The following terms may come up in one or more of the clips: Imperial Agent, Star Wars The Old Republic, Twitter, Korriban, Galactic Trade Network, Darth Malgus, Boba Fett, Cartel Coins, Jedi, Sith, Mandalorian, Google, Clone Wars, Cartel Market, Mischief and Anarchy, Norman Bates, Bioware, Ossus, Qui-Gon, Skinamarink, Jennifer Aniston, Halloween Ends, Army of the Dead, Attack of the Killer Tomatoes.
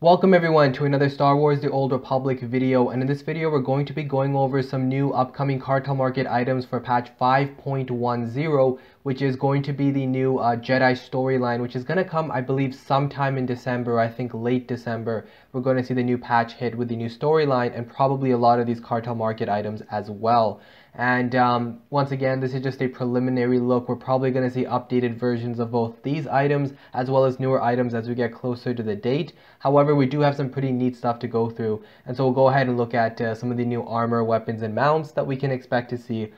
Welcome everyone to another Star Wars The Old Republic video, and in this video we're going to be going over some new upcoming Cartel Market items for patch 5.10, which is going to be the new Jedi storyline, which is going to come, I believe, sometime in December. I think late December we're going to see the new patch hit with the new storyline and probably a lot of these Cartel Market items as well. And once again, this is just a preliminary look. We're probably going to see updated versions of both these items as well as newer items as we get closer to the date. However, we do have some pretty neat stuff to go through, and so we'll go ahead and look at some of the new armor, weapons, and mounts that we can expect to see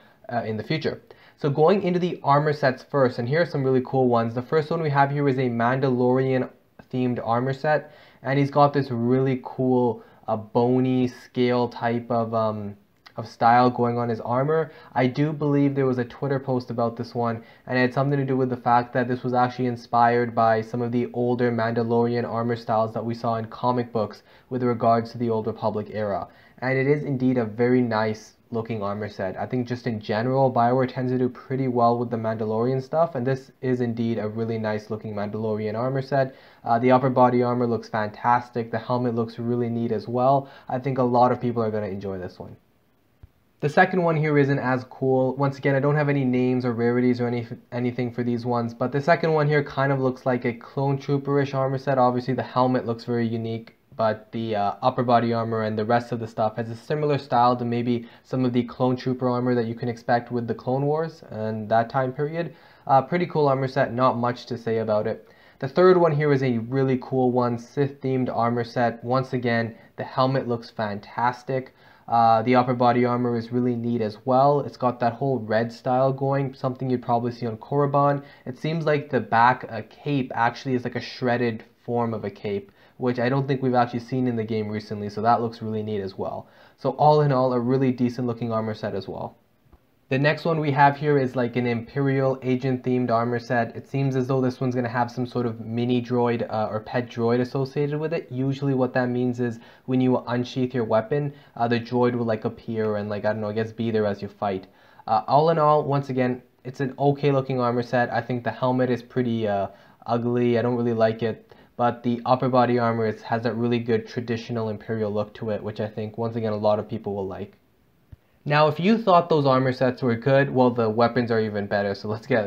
in the future. So going into the armor sets first, and here are some really cool ones. The first one we have here is a Mandalorian themed armor set, and he's got this really cool bony scale type of style going on his armor. I do believe there was a Twitter post about this one, and it had something to do with the fact that this was actually inspired by some of the older Mandalorian armor styles that we saw in comic books with regards to the Old Republic era. And it is indeed a very nice looking armor set. I think just in general, Bioware tends to do pretty well with the Mandalorian stuff, and this is indeed a really nice looking Mandalorian armor set. The upper body armor looks fantastic. The helmet looks really neat as well. I think a lot of people are going to enjoy this one. The second one here isn't as cool. Once again, I don't have any names or rarities or anything for these ones, but the second one here kind of looks like a clone trooper-ish armor set. Obviously, the helmet looks very unique, but the upper body armor and the rest of the stuff has a similar style to maybe some of the clone trooper armor that you can expect with the Clone Wars and that time period. Pretty cool armor set, not much to say about it. The third one here is a really cool one, Sith-themed armor set. Once again, the helmet looks fantastic. The upper body armor is really neat as well. It's got that whole red style going, something you'd probably see on Korriban. It seems like the back cape actually is like a shredded form of a cape, which I don't think we've actually seen in the game recently, so that looks really neat as well. So all in all, a really decent looking armor set as well. The next one we have here is like an Imperial Agent themed armor set. It seems as though this one's going to have some sort of mini droid or pet droid associated with it. Usually what that means is when you unsheath your weapon, the droid will like appear and like, I don't know, I guess be there as you fight. All in all, once again, it's an okay looking armor set. I think the helmet is pretty ugly. I don't really like it. But the upper body armor has that really good traditional Imperial look to it, which I think, once again, a lot of people will like. Now, if you thought those armor sets were good, well, the weapons are even better, so let's get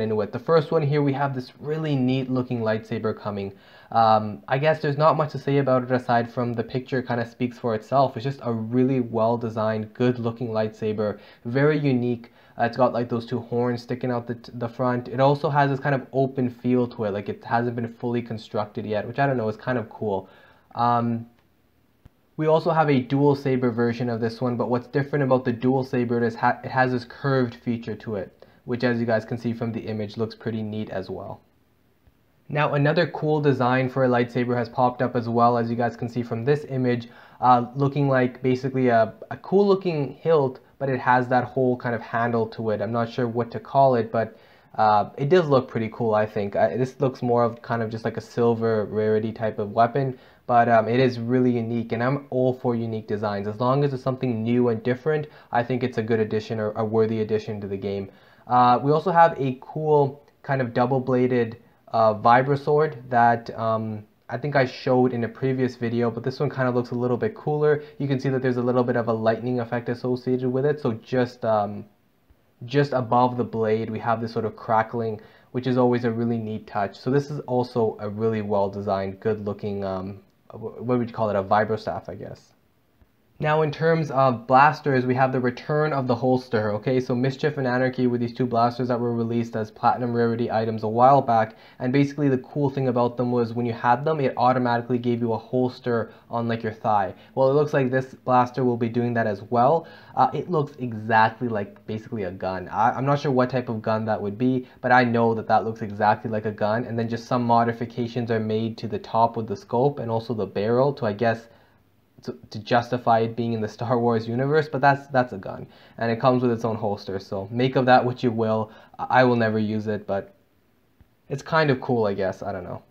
into it. The first one here, we have this really neat looking lightsaber coming. I guess there's not much to say about it aside from the picture kind of speaks for itself. It's just a really well designed, good looking lightsaber, very unique. It's got like those two horns sticking out the front. It also has this kind of open feel to it, like it hasn't been fully constructed yet, which I don't know, is kind of cool. We also have a dual saber version of this one, but what's different about the dual saber is it has this curved feature to it, which, as you guys can see from the image, looks pretty neat as well. Now, another cool design for a lightsaber has popped up as well, as you guys can see from this image, looking like basically a cool looking hilt, but it has that whole kind of handle to it. I'm not sure what to call it, but it does look pretty cool, I think. This looks more of kind of just like a silver rarity type of weapon. But it is really unique, and I'm all for unique designs. As long as it's something new and different, I think it's a good addition or a worthy addition to the game. We also have a cool kind of double-bladed vibro-sword that I think I showed in a previous video, but this one kind of looks a little bit cooler. You can see that there's a little bit of a lightning effect associated with it, so just above the blade we have this sort of crackling, which is always a really neat touch. So this is also a really well-designed, good-looking what would you call it, a vibrostaff, I guess. Now, in terms of blasters, we have the return of the holster, okay? So Mischief and Anarchy were these two blasters that were released as platinum rarity items a while back, and basically the cool thing about them was when you had them, it automatically gave you a holster on like your thigh. Well, it looks like this blaster will be doing that as well. It looks exactly like basically a gun. I'm not sure what type of gun that would be, but I know that that looks exactly like a gun, and then just some modifications are made to the top with the scope and also the barrel to, I guess, to justify it being in the Star Wars universe, but that's a gun, and it comes with its own holster, so make of that what you will. I will never use it, but it's kind of cool, I guess. I don't know.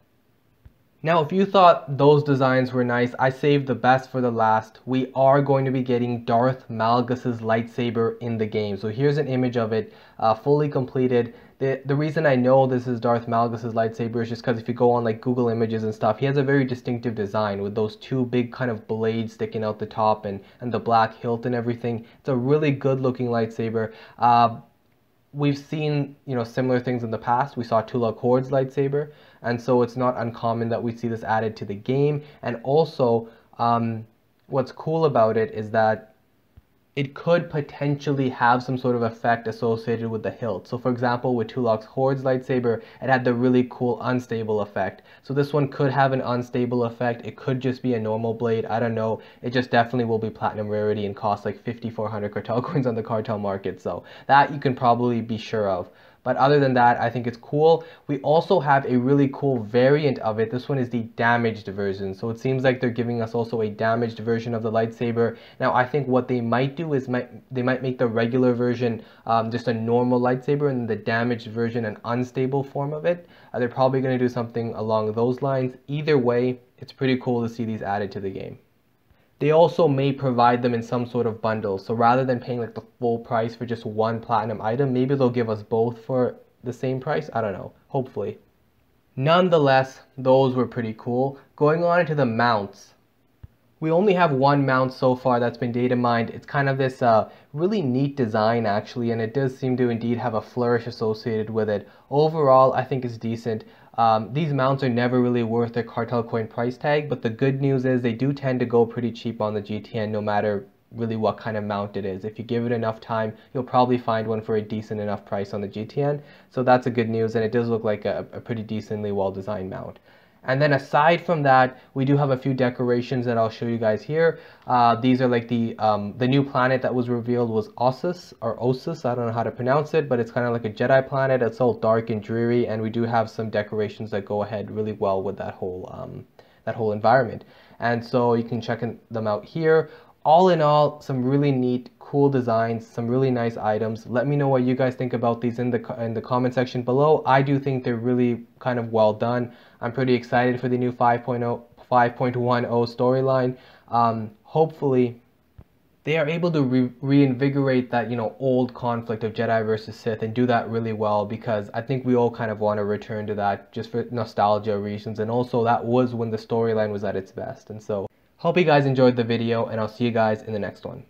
Now, if you thought those designs were nice, I saved the best for the last. We are going to be getting Darth Malgus' lightsaber in the game. So here's an image of it fully completed. The reason I know this is Darth Malgus' lightsaber is just because if you go on like Google Images and stuff, he has a very distinctive design with those two big kind of blades sticking out the top and the black hilt and everything. It's a really good looking lightsaber. We've seen, you know, similar things in the past. We saw Tula Kord's lightsaber, and so it's not uncommon that we see this added to the game. And also, what's cool about it is that it could potentially have some sort of effect associated with the hilt. So for example, with Tulak's Horde's lightsaber, it had the really cool unstable effect. So this one could have an unstable effect. It could just be a normal blade. I don't know. It just definitely will be platinum rarity and cost like 5,400 cartel coins on the cartel market. So that you can probably be sure of. But other than that, I think it's cool. We also have a really cool variant of it. This one is the damaged version. So it seems like they're giving us also a damaged version of the lightsaber. Now, I think what they might do is they might make the regular version just a normal lightsaber and the damaged version an unstable form of it. They're probably going to do something along those lines. Either way, it's pretty cool to see these added to the game. They also may provide them in some sort of bundle. So rather than paying like the full price for just one platinum item, maybe they'll give us both for the same price. I don't know, hopefully. Nonetheless, those were pretty cool. Going on into the mounts. We only have one mount so far that's been data mined. It's kind of this really neat design actually, and it does seem to indeed have a flourish associated with it. Overall, I think it's decent. These mounts are never really worth their cartel coin price tag, but the good news is they do tend to go pretty cheap on the GTN no matter really what kind of mount it is. If you give it enough time, you'll probably find one for a decent enough price on the GTN. So that's a good news, and it does look like a pretty decently well-designed mount. And then aside from that, we do have a few decorations that I'll show you guys here. These are like the new planet that was revealed was Ossus, or Ossus, I don't know how to pronounce it, but it's kind of like a Jedi planet. It's all dark and dreary, and we do have some decorations that go ahead really well with that whole environment. And so you can check them out here. All in all, some really neat, cool designs, some really nice items. Let me know what you guys think about these in the comment section below. I do think they're really kind of well done. I'm pretty excited for the new 5.10 storyline. Hopefully they are able to reinvigorate that, you know, old conflict of Jedi versus Sith and do that really well, because I think we all kind of want to return to that just for nostalgia reasons, and also that was when the storyline was at its best. And so hope you guys enjoyed the video, and I'll see you guys in the next one.